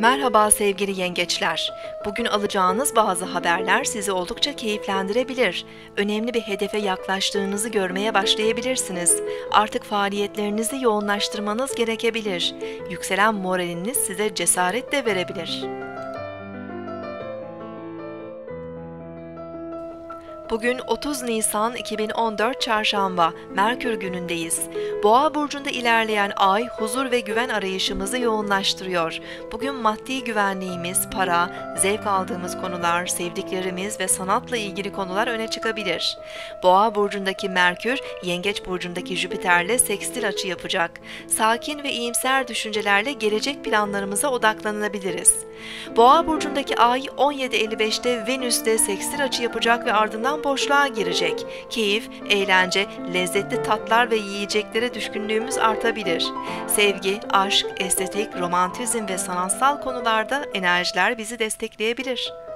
Merhaba sevgili yengeçler. Bugün alacağınız bazı haberler sizi oldukça keyiflendirebilir. Önemli bir hedefe yaklaştığınızı görmeye başlayabilirsiniz. Artık faaliyetlerinizi yoğunlaştırmanız gerekebilir. Yükselen moraliniz size cesaret de verebilir. Bugün 30 Nisan 2014 Çarşamba, Merkür günündeyiz. Boğa burcunda ilerleyen ay, huzur ve güven arayışımızı yoğunlaştırıyor. Bugün maddi güvenliğimiz, para, zevk aldığımız konular, sevdiklerimiz ve sanatla ilgili konular öne çıkabilir. Boğa burcundaki Merkür, Yengeç burcundaki Jüpiter'le sekstil açı yapacak. Sakin ve iyimser düşüncelerle gelecek planlarımıza odaklanabiliriz. Boğa burcundaki ay, 17:55'te Venüs'te sekstil açı yapacak ve ardından boşluğa girecek. Keyif, eğlence, lezzetli tatlar ve yiyeceklere düşkünlüğümüz artabilir. Sevgi, aşk, estetik, romantizm ve sanatsal konularda enerjiler bizi destekleyebilir.